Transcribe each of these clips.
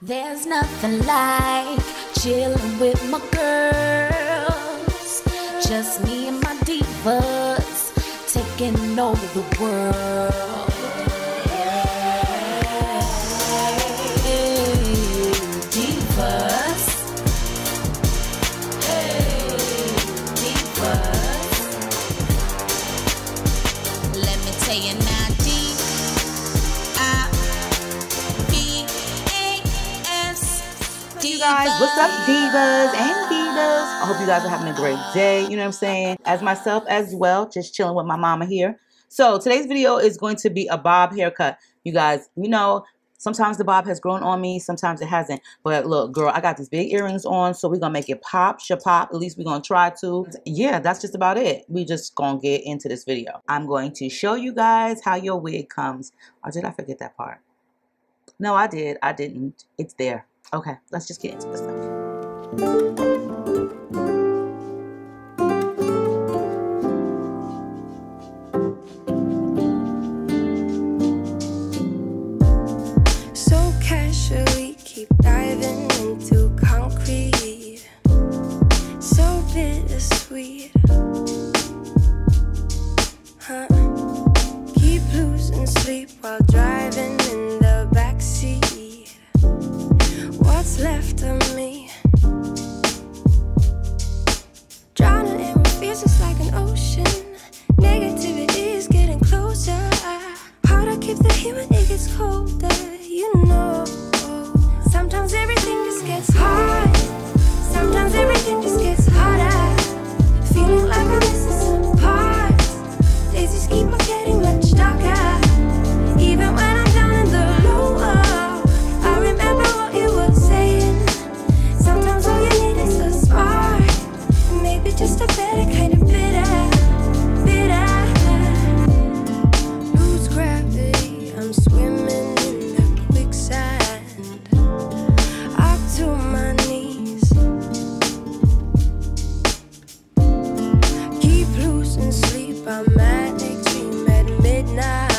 There's nothing like chilling with my girls, just me and my divas, taking over the world. Hey, divas. Hey, divas. Let me tell you now. Guys, what's up, divas and divas? I hope you guys are having a great day. You know what I'm saying? As myself as well, just chilling with my mama here. So today's video is going to be a bob haircut. You guys, you know, sometimes the bob has grown on me, sometimes it hasn't. But look, girl, I got these big earrings on, so we're gonna make it pop, shapop. At least we're gonna try to. Yeah, that's just about it. We just gonna get into this video. I'm going to show you guys how your wig comes. Oh, did I forget that part? No, I did. I didn't. It's there. Okay, let's just get into this stuff. So casually keep diving into concrete, so bittersweet, huh? Keep losing sleep while driving in the backseat. What's left of me? Drowning in fears just like an ocean. Negativity is getting closer. How to keep the heat when it gets colder, you know. Sometimes everything just gets hard. Sometimes everything just gets harder. Feeling like I'm missing some parts. Days just keep on getting much darker. Even when I'm down in the lower, I remember what you were saying. Sometimes all you need is a spark, maybe just a better kind of bitter, bitter. Lose gravity, I'm swimming in the quicksand, up to my knees. Keep losing sleep, I'm manic, dream at midnight.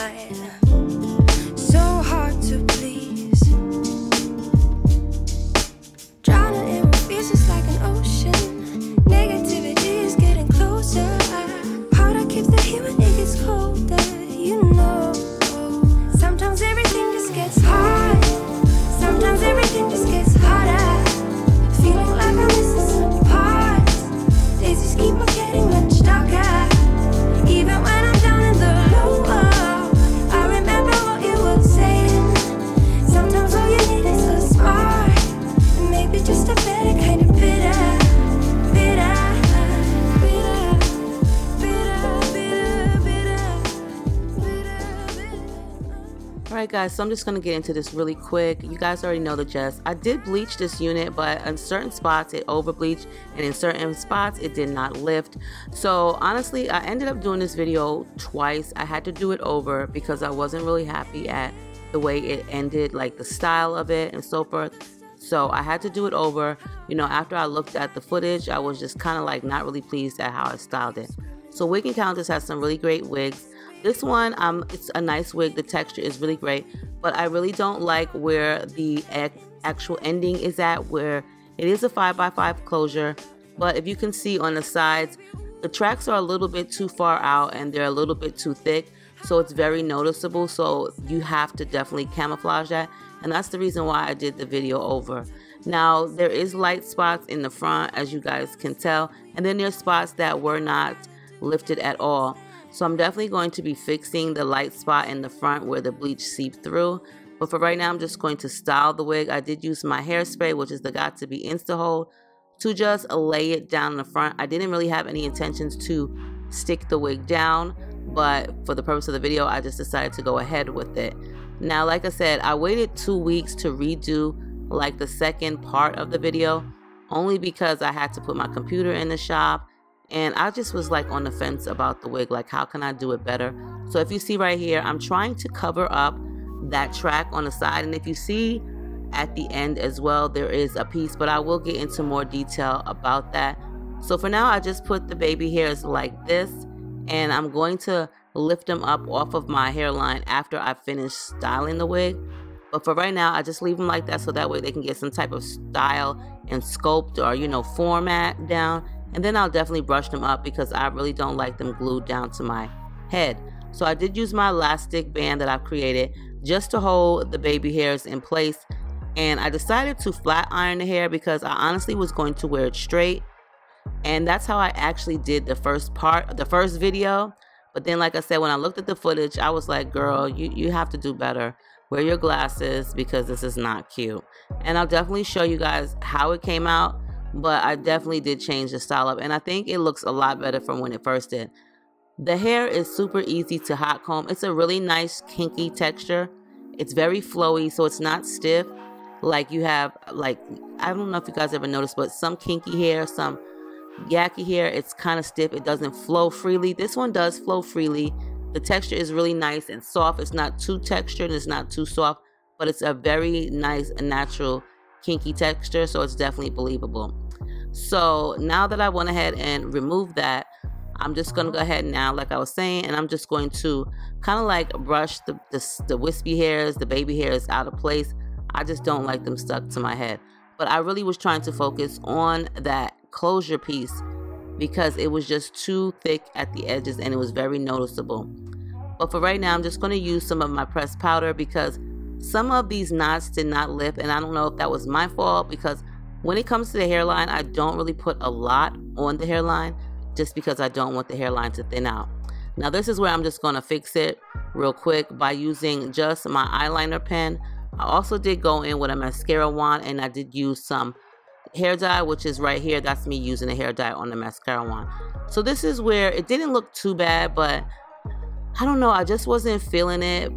Alright guys, so I'm just gonna get into this really quick. You guys already know the gist. I did bleach this unit, but in certain spots it over bleached and in certain spots it did not lift. So honestly, I ended up doing this video twice. I had to do it over because I wasn't really happy at the way it ended, like the style of it and so forth. So I had to do it over. You know, after I looked at the footage, I was just kind of like not really pleased at how I styled it. So WigEncounters has some really great wigs. This one, it's a nice wig. The texture is really great, but I really don't like where the actual ending is at, where it is a 5x5 closure. But if you can see on the sides, the tracks are a little bit too far out and they're a little bit too thick. So it's very noticeable. So you have to definitely camouflage that. And that's the reason why I did the video over. Now, there is light spots in the front, as you guys can tell. And then there's spots that were not lifted at all. So I'm definitely going to be fixing the light spot in the front where the bleach seeped through. But for right now, I'm just going to style the wig. I did use my hairspray, which is the Got2B Insta-Hold, to just lay it down in the front. I didn't really have any intentions to stick the wig down, but for the purpose of the video, I just decided to go ahead with it. Now, like I said, I waited 2 weeks to redo like the second part of the video, only because I had to put my computer in the shop. And I just was like on the fence about the wig, like how can I do it better? So if you see right here, I'm trying to cover up that track on the side. And if you see at the end as well, there is a piece, but I will get into more detail about that. So for now, I just put the baby hairs like this, and I'm going to lift them up off of my hairline after I finish styling the wig. But for right now, I just leave them like that so that way they can get some type of style and sculpt or, you know, format down. And then I'll definitely brush them up because I really don't like them glued down to my head. So I did use my elastic band that I've created just to hold the baby hairs in place. And I decided to flat iron the hair because I honestly was going to wear it straight. And that's how I actually did the first part, the first video. But then, like I said, when I looked at the footage, I was like, girl, you have to do better. Wear your glasses because this is not cute. And I'll definitely show you guys how it came out. But I definitely did change the style up. And I think it looks a lot better from when it first did. The hair is super easy to hot comb. It's a really nice kinky texture. It's very flowy, so it's not stiff. Like you have, like, I don't know if you guys ever noticed, but some kinky hair, some Yucky hair, it's kind of stiff. It doesn't flow freely. This one does flow freely. The texture is really nice and soft. It's not too textured, it's not too soft, but it's a very nice and natural kinky texture, so it's definitely believable. So now that I went ahead and removed that, I'm just gonna go ahead now, like I was saying, and I'm just going to kind of like brush the wispy hairs, the baby hairs out of place. I just don't like them stuck to my head, but I really was trying to focus on that closure piece because it was just too thick at the edges and it was very noticeable. But for right now, I'm just going to use some of my pressed powder because some of these knots did not lift, and I don't know if that was my fault because when it comes to the hairline, I don't really put a lot on the hairline just because I don't want the hairline to thin out. Now this is where I'm just going to fix it real quick by using just my eyeliner pen. I also did go in with a mascara wand, and I did use some hair dye, which is right here. That's me using a hair dye on the mascara wand. So this is where it didn't look too bad, but I don't know, I just wasn't feeling it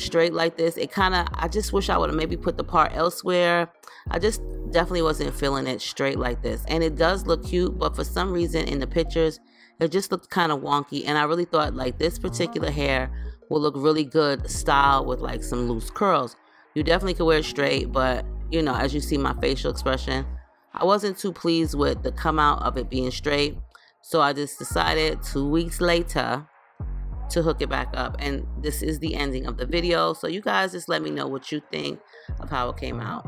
straight like this. It kind of, I just wish I would have maybe put the part elsewhere. I just definitely wasn't feeling it straight like this. And it does look cute, but for some reason in the pictures it just looked kind of wonky, and I really thought like this particular hair will look really good styled with like some loose curls. You definitely could wear it straight, but you know, as you see my facial expression, I wasn't too pleased with the come out of it being straight. So I just decided 2 weeks later to hook it back up. And this is the ending of the video. So you guys just let me know what you think of how it came out.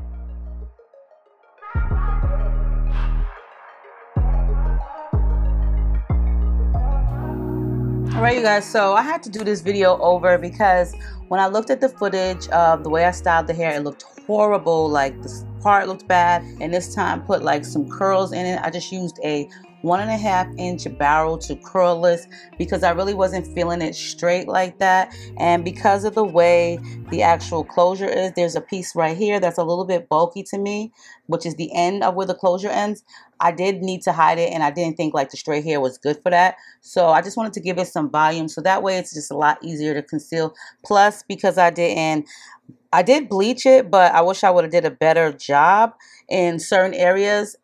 All right, you guys, so I had to do this video over because when I looked at the footage of the way I styled the hair, it looked horrible. Like this part looked bad, and this time put like some curls in it. I just used a 1.5-inch barrel to curl this because I really wasn't feeling it straight like that. And because of the way the actual closure is, there's a piece right here that's a little bit bulky to me, which is the end of where the closure ends. I did need to hide it, and I didn't think like the straight hair was good for that. So I just wanted to give it some volume so that way it's just a lot easier to conceal. Plus, because I did bleach it, but I wish I would have did a better job in certain areas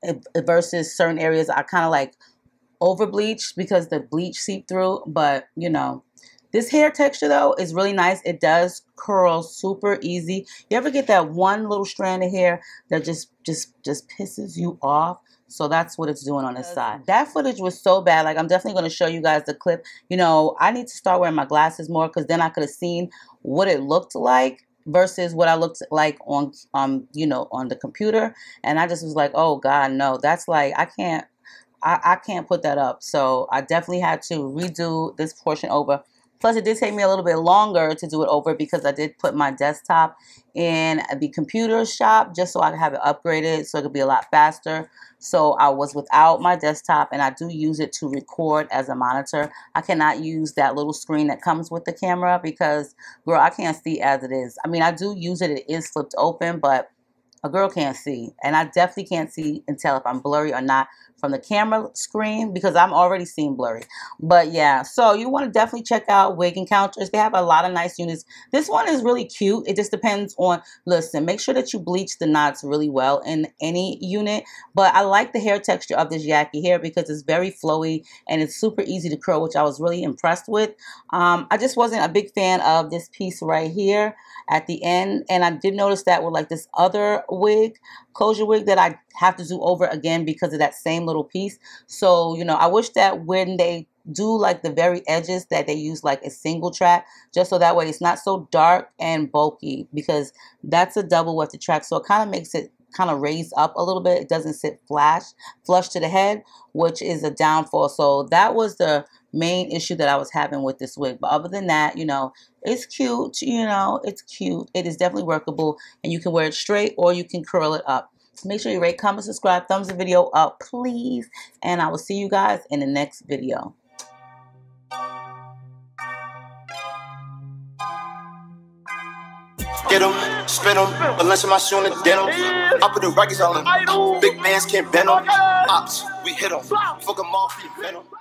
versus certain areas I kind of like over bleached because the bleach seeped through. But you know, this hair texture though is really nice. It does curl super easy. You ever get that one little strand of hair that just pisses you off? So that's what it's doing on this side. That footage was so bad. Like, I'm definitely going to show you guys the clip. You know, I need to start wearing my glasses more because then I could have seen what it looked like versus what I looked like on, you know, on the computer. And I just was like, oh God, no, that's like, I can't put that up. So I definitely had to redo this portion over. Plus it did take me a little bit longer to do it over because I did put my desktop in the computer shop just so I could have it upgraded so it could be a lot faster. So I was without my desktop, and I do use it to record as a monitor. I cannot use that little screen that comes with the camera because, girl, I can't see as it is. I mean, I do use it. It is flipped open, but a girl can't see. And I definitely can't see and tell if I'm blurry or not from the camera screen because I'm already seeing blurry. But yeah, so you want to definitely check out WigEncounters. They have a lot of nice units. This one is really cute. It just depends on, listen, make sure that you bleach the knots really well in any unit. But I like the hair texture of this Yucky hair because it's very flowy and it's super easy to curl, which I was really impressed with. I just wasn't a big fan of this piece right here at the end. And I did notice that with like this other wig, closure wig, that I have to do over again because of that same little piece. So, you know, I wish that when they do like the very edges that they use like a single track, just so that way it's not so dark and bulky, because that's a double wefted track, so it kind of makes it kind of raise up a little bit. It doesn't sit flush to the head, which is a downfall. So that was the main issue that I was having with this wig. But other than that, you know, it's cute, you know, it's cute. It is definitely workable, and you can wear it straight or you can curl it up. So make sure you rate, comment, subscribe, thumbs the video up, please. And I will see you guys in the next video. Get them, spin them, unless my shoe in the denim. I put the records on them, big bands can't bend them. Ops, we hit them, fuck them off, we bend them.